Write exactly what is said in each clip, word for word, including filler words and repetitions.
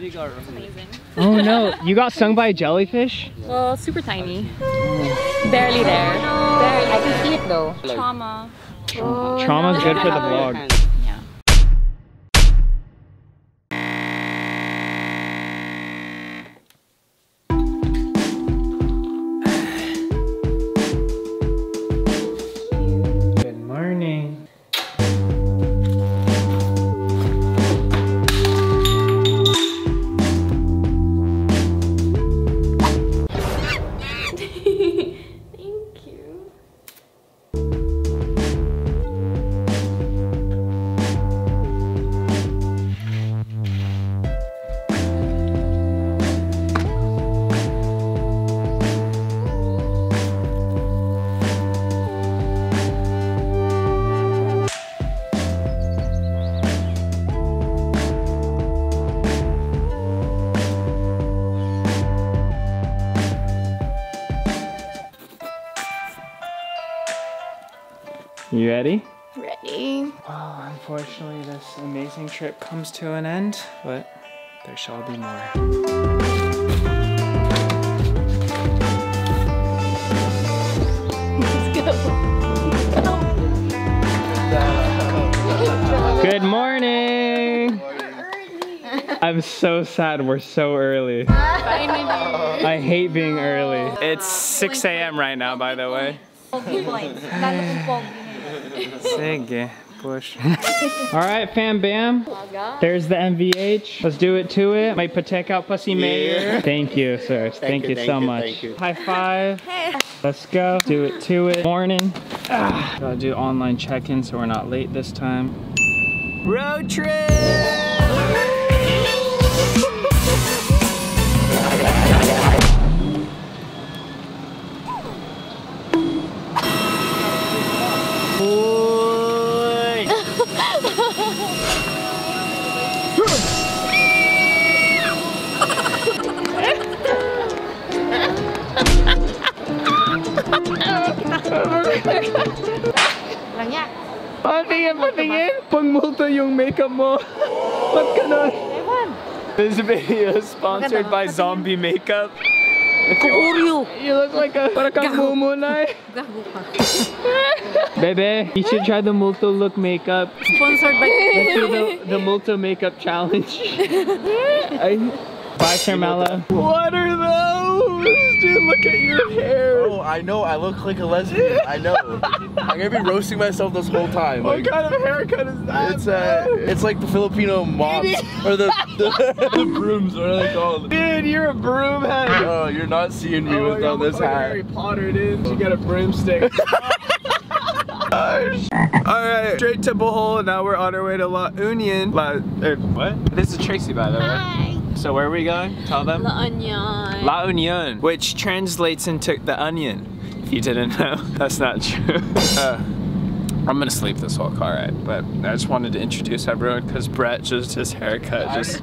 That's amazing. Oh no, you got stung by a jellyfish? Well, super tiny. Oh. Barely there. Barely. I can see it though. Trauma. Oh, Trauma's no. good for the vlog. You ready? Ready. Well, unfortunately this amazing trip comes to an end, but there shall be more. Let's go. Good morning! I'm so sad we're so early. Finally. I hate being early. It's six A M right now, by the way. Sige, push. Alright, fam bam. There's the M V H. Let's do it to it. May patekao pasi mayor. Thank you, sir. Thank, thank you, you thank so you, much. Thank you. High five. Hey. Let's go. Do it to it. Morning. Ah. Gotta do online check-in so we're not late this time. Road trip! Paano yan, pati yan? Pag multo yung makeup mo. Ba't ka nun? This video is sponsored by Zombie Makeup. You look like a parakang mumunay. Bebe, you should try the multo look makeup. Sponsored by the, the multo makeup challenge. I, Bye, Carmela. What are those? Dude, look at your hair. Oh, I know. I look like a lesbian. I know. I'm gonna be roasting myself this whole time. What like, kind of haircut is that? It's uh, it's like the Filipino mops or the, the, the brooms. What are they called? Dude, you're a broom head. Oh, you're not seeing me oh, without this hat. Harry Potter, dude. You got a broomstick. Alright, straight to Bohol. Now we're on our way to La Union. La, er, what? This is Tracy, by the way. Hi. So where are we going? Tell them. La Union. La Union, which translates into the onion. If you didn't know, that's not true. Uh, I'm gonna sleep this whole car ride, but I just wanted to introduce everyone because Brett just his haircut just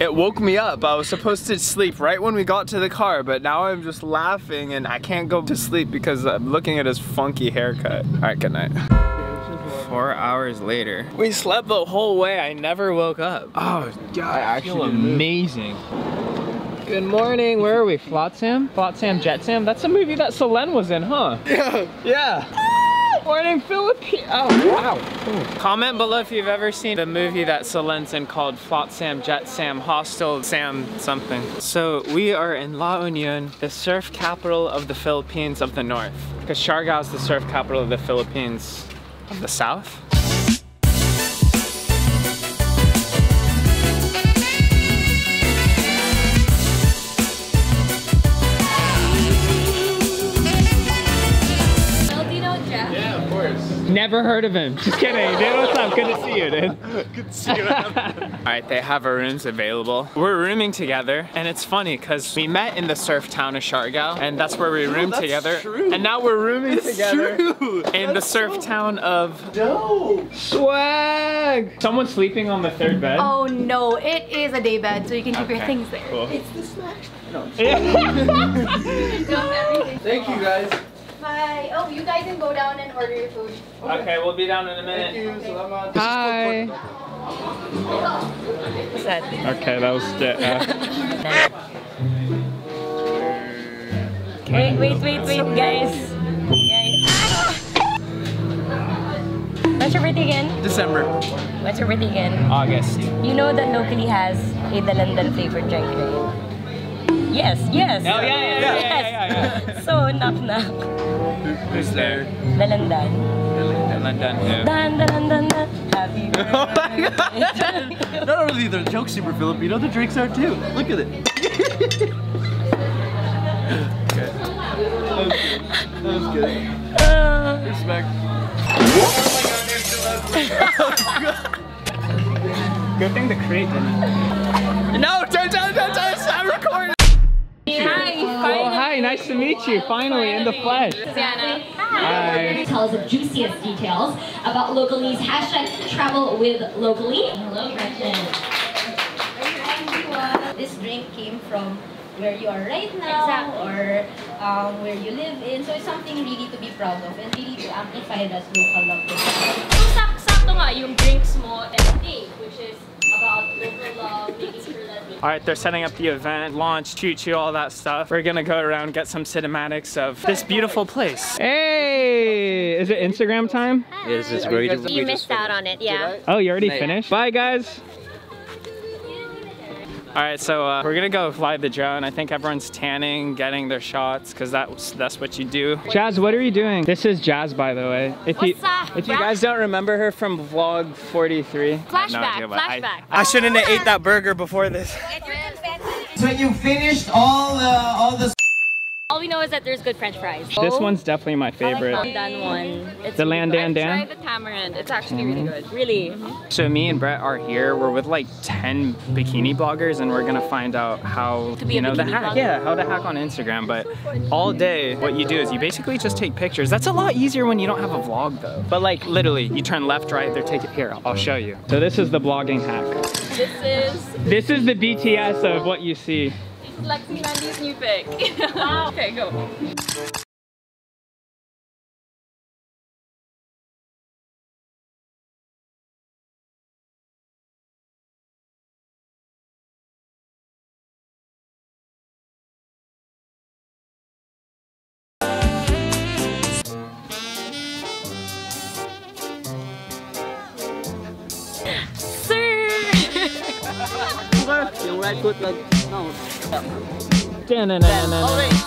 it woke me up. I was supposed to sleep right when we got to the car, but now I'm just laughing and I can't go to sleep because I'm looking at his funky haircut. All right, good night. Four hours later. We slept the whole way. I never woke up. Oh, God, I actually amazing. Good morning. Where are we? Flotsam? Flotsam Jetsam? That's a movie that Selene was in, huh? Yeah. Yeah. Ah, morning, Philippines. Oh, wow. Ooh. Comment below if you've ever seen the movie that Selene's in called Flotsam Jetsam Hostel Sam something. So we are in La Union, the surf capital of the Philippines of the North. Because Siargao is the surf capital of the Philippines. Of the south? Yeah, of course. Never heard of him. Just kidding, dude. What's up? Good to see you, dude. Good to see you. Alright, they have our rooms available. We're rooming together, and it's funny because we met in the surf town of Siargao, and that's where we roomed oh, together. True. And now we're rooming it's together true. in that's the surf so town of. No! Swag! Someone's sleeping on the third bed. Oh no, it is a day bed, so you can keep okay. your things there. Cool. It's the swag. No, I'm sorry. Thank you guys. Bye. Oh, you guys can go down and order your food. Okay, okay we'll be down in a minute. Thank you. Okay. Hi. What's that? Okay, that was uh... Wait, wait, wait, wait, guys. Guys. What's your birthday again? December. What's your birthday again? August. You know that Locally has a Dalandan flavored drink, right? Yes, yes. Oh, yeah, yeah, yeah, yes. Yeah, yeah, yeah. So, knock, knock. Who's there? Dalandan. Dalandan, yeah. Dan, Dalandan, happy birthday. Oh my god! Not only are the jokes super Filipino, the drinks are too. Look at it. Okay. That was good. That was good. Respect. Oh my god, there's the good thing the crate didn't. No, turn, turn, turn, turn! I'm recording! Hi, oh, hi, nice to meet you, finally, in the flesh. Sienna. Hi. We're here to tell us the juiciest details about Locally's hashtag travel with Locally. Hello, Gretchen. Hi, this drink came from where you are right now, exactly. or um, where you live in. So it's something really to be proud of and really to amplify it as local love. So sakto nga yung drinks mo every day, which is about local love, making sure that we... Alright, they're setting up the event, launch, choo-choo, all that stuff. We're gonna go around, get some cinematics of this beautiful place. Hey! Is it Instagram time? It is. It's great. You missed out on it, yeah. Oh, you already finished? Bye, guys! Alright, so uh, we're gonna go fly the drone. I think everyone's tanning, getting their shots, because that's, that's what you do. Jazz, what are you doing? This is Jazz, by the way. If What's you, up? If you guys don't remember her from vlog forty-three. Flashback, no flashback. I, I shouldn't have ate that burger before this. So you finished all the... All, the all we know is that there's good french fries. This oh. one's definitely my favorite. I like the Landan one. It's the Landan Dan? I tried the tamarind. It's actually mm-hmm. really good. Really. So me and Brett are here. We're with like ten bikini bloggers and we're gonna find out how to be you know the hack. Blogger. Yeah, how to hack on Instagram. But all day what you do is you basically just take pictures. That's a lot easier when you don't have a vlog though. But like literally you turn left, right, they're taking here, I'll show you. So this is the blogging hack. This is This is the B T S of what you see. This is Lexi Mandy's new pick. Wow. Okay, go. Yung right foot lag. No. Oh, wait.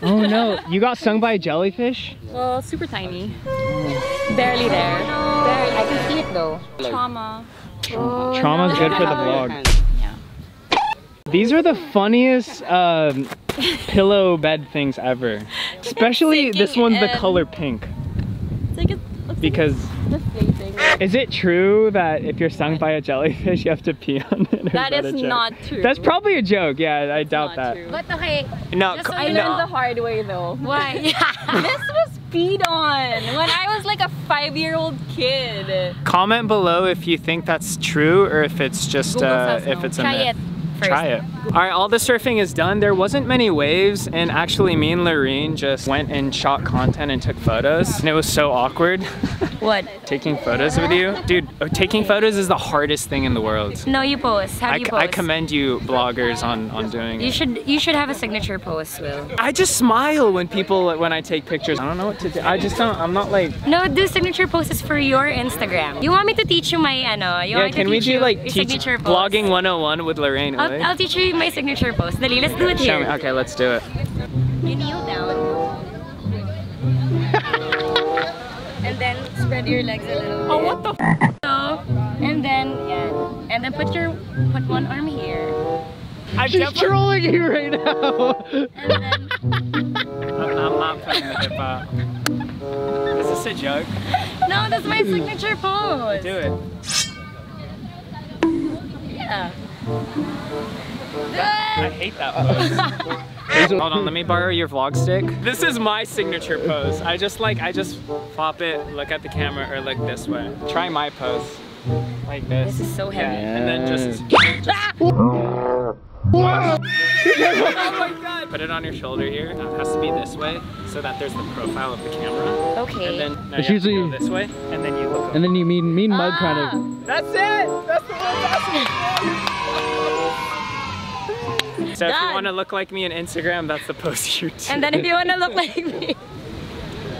Oh no, you got stung by a jellyfish? Well, super tiny. Oh. Barely there. No. Barely. I can see it though. Trauma. Oh, Trauma's no. good for the vlog. Yeah. These are the funniest um, pillow bed things ever. Especially this one's the color pink. It's like it looks because like it's is it true that if you're stung by a jellyfish you have to pee on it? That is, that is not true. That's probably a joke. Yeah, I doubt that. True. But okay. No, just so I no. learned the hard way though. Why? This was peed on when I was like a five-year-old kid. Comment below if you think that's true or if it's just uh, if it's a myth. Try it. First. Try it. Alright, all the surfing is done. There wasn't many waves and actually me and Lorene just went and shot content and took photos and it was so awkward. What? Taking photos with you? Dude, taking photos is the hardest thing in the world. No, you pose. How do you pose? I commend you bloggers on, on doing it. You should, you should have a signature pose, Will. I just smile when people, when I take pictures. I don't know what to do. I just don't, I'm not like... No, do signature poses for your Instagram. You want me to teach you my, ano, you yeah, want me to teach you like, your signature pose? Blogging one oh one with Lorene. I'll, I'll teach you my signature pose. Dali, let's do it here. Okay, let's do it. You kneel down. And then spread your legs a little bit. Oh, what the f***? So, and then, yeah. Now put your put one arm here. I'm She's trolling you right now. And then I'm not playing the hip hop. Is this a joke? No, that's my signature pose. Do it. Yeah. I hate that pose. Hold on, let me borrow your vlog stick. This is my signature pose. I just like, I just flop it, look at the camera, or look this way. Try my pose. Like this. This is so heavy. Yeah. And then just... just ah! Oh my God. Put it on your shoulder here. It has to be this way, so that there's the profile of the camera. Okay. And then no, it's usually go this way, and then you look over. And then you mean mean mug ah. kind of. That's it! That's the one. So if Done. you want to look like me on Instagram, that's the post you do. And then if you want to look like me.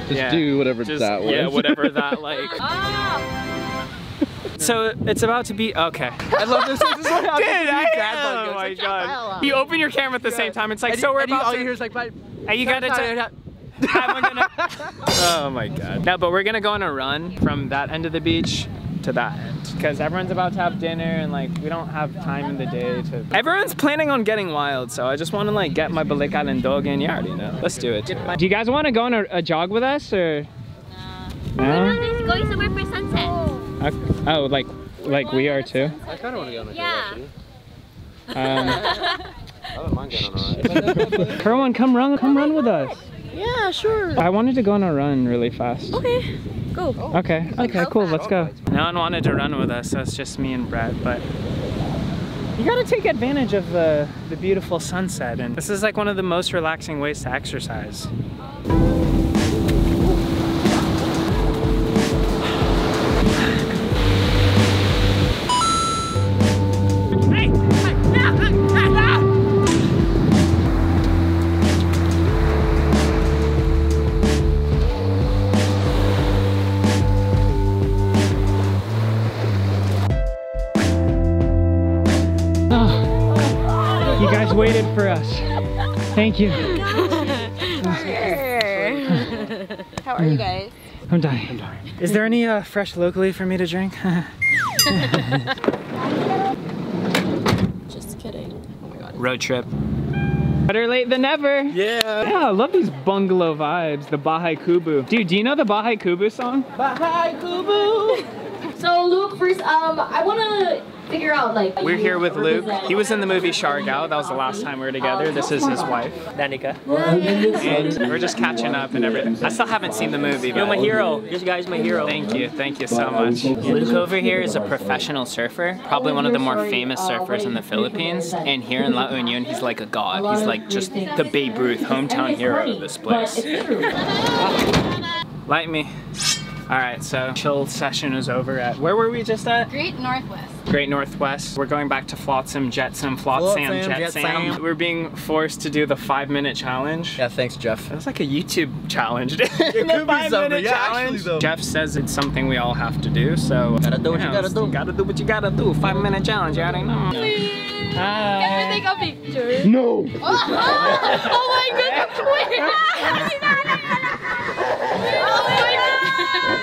Just yeah, do whatever just, that was. Yeah, whatever that like. Oh. So it's about to be, okay. I love this. This is what happens. Dude, I am. Oh my God. You open your camera at the yeah. same time. It's like, and so we're about to. All you hear is like, bye. And you got to tell. Gonna... Oh my God. No, but we're going to go on a run from that end of the beach to that end, because everyone's about to have dinner and like we don't have time in the day to. Everyone's planning on getting wild, so I just want to like get my balikan and dog in. You already know. Let's do it. Do you guys want to go on a, a jog with us or? No. No? We're going somewhere for sunset. Okay. Oh, like like we are too. I kind of want to go on a jog. Yeah. Um, I don't mind going on a ride. Kerwan, come run, come oh run with God. us. Yeah, sure. I wanted to go on a run really fast. Okay. Go. Okay. Okay, cool. Let's go. No one wanted to run with us, so it's just me and Brad, but you gotta take advantage of the, the beautiful sunset, and this is like one of the most relaxing ways to exercise. Waited for us. Thank you. Sure. How are you guys? I'm dying. I'm dying. Is there any uh, fresh locally for me to drink? Just kidding. Oh my God. Road trip. Better late than never. Yeah. Yeah, I love these bungalow vibes. The Bahay Kubo. Dude, do you know the Bahay Kubo song? Bahay Kubo. So Luke, first, um, I wanna figure out like. We're here with Luke. He was in the movie Siargao. That was the last time we were together. This is his wife, Danica. And we're just catching up and everything. I still haven't seen the movie. You're my hero. This guy's my hero. Thank you. Thank you so much. Luke over here is a professional surfer, probably one of the more famous surfers in the Philippines. And here in La Union, he's like a god. He's like just the Babe Ruth hometown hero of this place. Light me. All right, so chill session is over at, where were we just at? Great Northwest. Great Northwest. We're going back to Flotsam Jetsam, Flotsam Jetsam. We're being forced to do the five minute challenge. Yeah, thanks, Jeff. That's like a YouTube challenge. It could the be something, yeah, challenge. Actually, Jeff says it's something we all have to do, so. Gotta do what you, know, you gotta do. Gotta do what you gotta do. Five minute challenge, you already know. Please. Hi. Can we take a picture? No. Oh, oh my goodness, wait. Oh my God.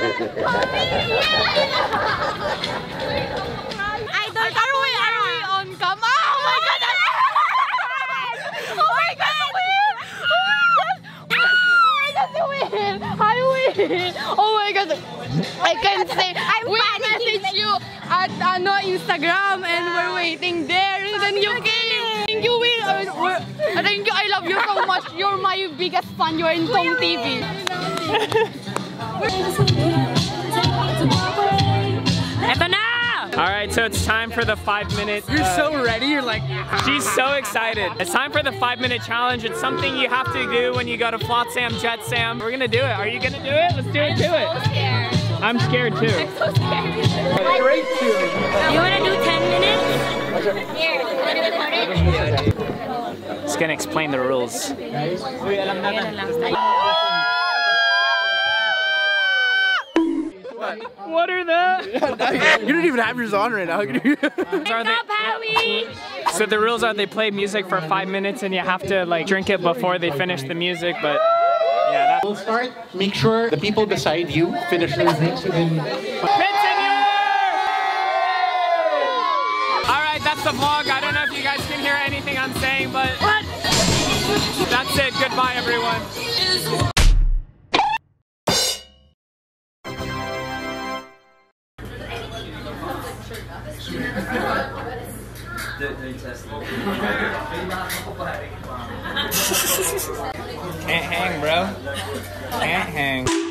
I don't are we are we on camera? Oh my God! Oh my God! I got the win! I win! Oh my God! I can't say. We message you at ano Instagram and we're waiting there and then you came. Thank you, Wil. Thank you. I love you so much. You're my biggest fan. You're in Tom T V. Ito na! All right, so it's time for the five minutes. You're uh, so ready, you're like. She's so excited. It's time for the five minute challenge. It's something you have to do when you go to Flotsam Jetsam. We're gonna do it. Are you gonna do it? Let's do it, do it. I'm so scared. I'm scared too. I'm so scared. Great too. You wanna do ten minutes? Here, wanna record it? It's gonna explain the rules. What are those? You don't even have yours on right now. So the rules are they play music for five minutes and you have to like drink it before they finish the music, but yeah. We'll start, make sure the people beside you finish. Continue! a vlog. I don't know if you guys can hear anything I'm saying, but what? That's it. Goodbye, everyone. Can't hang, bro. Can't hang.